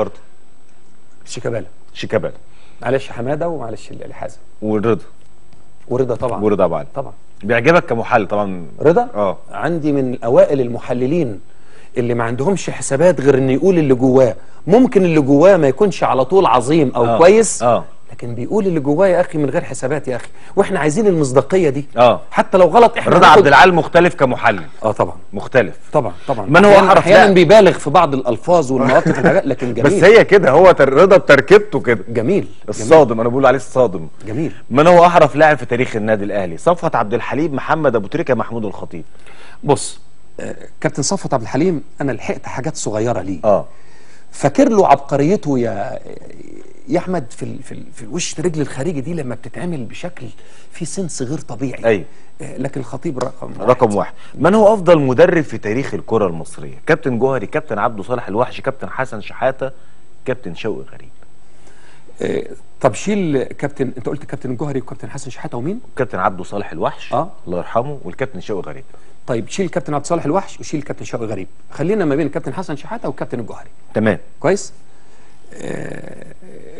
برضه شيكابالا معلش حماده ومعلش حازم ورضا طبعا ورضا عبد طبعا. بيعجبك كمحلل طبعا رضا؟ عندي من اوائل المحللين اللي ما عندهمش حسابات غير انه يقول اللي جواه، ممكن اللي جواه ما يكونش على طول عظيم او كويس لكن بيقول اللي جواه يا اخي من غير حسابات يا اخي، واحنا عايزين المصداقيه دي حتى لو غلط احنا. رضا عبد العال مختلف كمحلل طبعا مختلف طبعا من هو احرف احيانا بيبالغ في بعض الالفاظ والمواقف والحاجات لكن جميل بس هي كده هو رضا بتركيبته كده جميل الصادم انا بقول عليه الصادم جميل. من هو احرف لاعب في تاريخ النادي الاهلي؟ صفوت عبد الحليم، محمد ابو تريكة، محمود الخطيب. بص كابتن صفوت عبد الحليم انا لحقت حاجات صغيره ليه فاكر له عبقريته يا احمد في الوش رجل الخارجي دي لما بتتعمل بشكل في سنس غير طبيعي لكن الخطيب رقم واحد. من هو افضل مدرب في تاريخ الكره المصريه؟ كابتن جوهري، كابتن عبده صالح الوحش، كابتن حسن شحاته، كابتن شوقي غريب. طب شيل كابتن، انت قلت كابتن جوهري وكابتن حسن شحاته ومين؟ كابتن عبده صالح الوحش الله يرحمه والكابتن شوقي غريب. طيب شيل كابتن عبد صالح الوحش وشيل كابتن شوقي غريب، خلينا ما بين كابتن حسن شحاته وكابتن الجوهري. تمام كويس.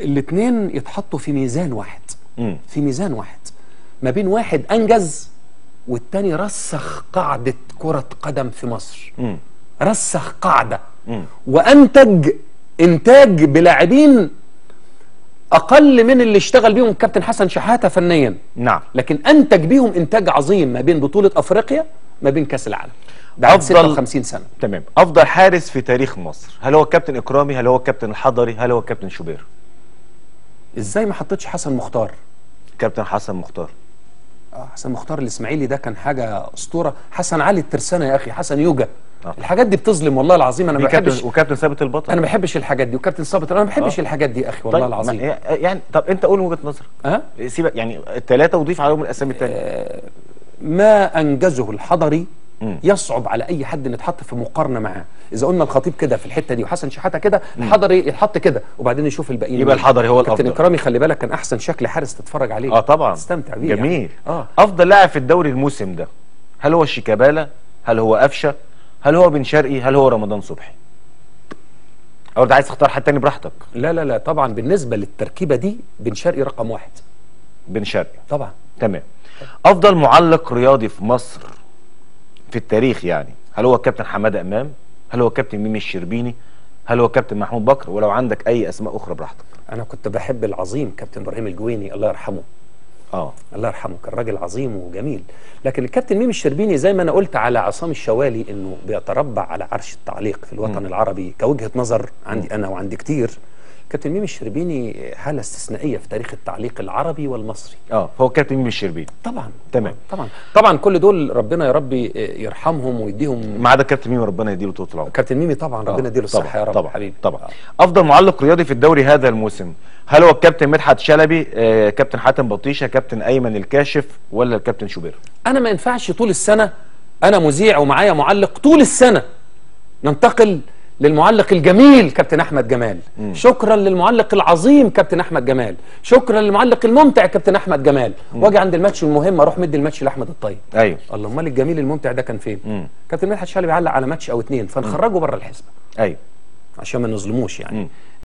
الاثنين يتحطوا في ميزان واحد في ميزان واحد، ما بين واحد انجز والتاني رسخ قاعده كره قدم في مصر رسخ قاعده وانتج انتاج بلاعبين اقل من اللي اشتغل بيهم كابتن حسن شحاته فنيا نعم، لكن انتج بيهم انتاج عظيم ما بين بطوله افريقيا ما بين كاس العالم بعد 56 سنه. تمام. افضل حارس في تاريخ مصر، هل هو الكابتن اكرامي، هل هو الكابتن الحضري، هل هو الكابتن شوبير؟ ازاي ما حطيتش حسن مختار؟ كابتن حسن مختار حسن مختار الاسماعيلي ده كان حاجه اسطوره. حسن علي الترسانه يا اخي، حسن يوجا الحاجات دي بتظلم والله العظيم. انا ما بحبش، وكابتن ثابت البطل انا ما بحبش الحاجات دي، وكابتن ثابت انا ما بحبش الحاجات دي يا اخي والله العظيم. يعني طب انت قول وجهه نظرك سيبك يعني الثلاثه وضيف عليهم الاسامي الثانيه. ما انجزه الحضري يصعب على اي حد ان يتحط في مقارنه معاه. اذا قلنا الخطيب كده في الحته دي وحسن شحاته كده، الحضري يتحط كده وبعدين نشوف الباقيين. يبقى الحضري هو الافضل. كابتن اكرامي خلي بالك كان احسن شكل حارس تتفرج عليه طبعا تستمتع بيه جميل يعني. افضل لاعب في الدوري الموسم ده، هل هو شيكابالا، هل هو قفشه، هل هو بن شرقي، هل هو رمضان صبحي؟ او انت عايز تختار حد تاني براحتك. لا لا لا طبعا بالنسبه للتركيبه دي بن شرقي رقم واحد. بن شرقي طبعا. تمام. افضل معلق رياضي في مصر في التاريخ يعني، هل هو كابتن حمادة أمام، هل هو كابتن ميمي الشربيني، هل هو كابتن محمود بكر، ولو عندك أي أسماء أخرى براحتك. أنا كنت بحب العظيم كابتن إبراهيم الجويني الله يرحمه. الله يرحمه كان راجل عظيم وجميل، لكن الكابتن ميمي الشربيني زي ما أنا قلت على عصام الشوالي إنه بيتربع على عرش التعليق في الوطن العربي كوجهة نظر عندي أنا وعندي كتير. كابتن ميمي الشربيني حاله استثنائيه في تاريخ التعليق العربي والمصري. هو كابتن ميمي الشربيني طبعا. تمام طبعا كل دول ربنا يا ربي يرحمهم ويديهم، ما عدا كابتن ميمي ربنا يديله طول العمر. كابتن ميمي طبعا ربنا يديله الصحه يا رب طبعا حبيبي طبعا. افضل معلق رياضي في الدوري هذا الموسم، هل هو الكابتن مدحت شلبي، كابتن حاتم بطيشه، كابتن ايمن الكاشف، ولا الكابتن شوبير؟ انا ما ينفعش طول السنه انا مذيع ومعايا معلق طول السنه. ننتقل للمعلق الجميل كابتن أحمد جمال. شكرا للمعلق العظيم كابتن أحمد جمال، شكرا للمعلق الممتع كابتن أحمد جمال. واجي عند الماتش المهم اروح مدي الماتش لأحمد الطيب. ايوه الله، امال الجميل الممتع ده كان فين؟ كابتن مدحت شلبي بيعلق على ماتش او اتنين فنخرجه بره الحسبه. ايوه عشان ما نظلموش يعني.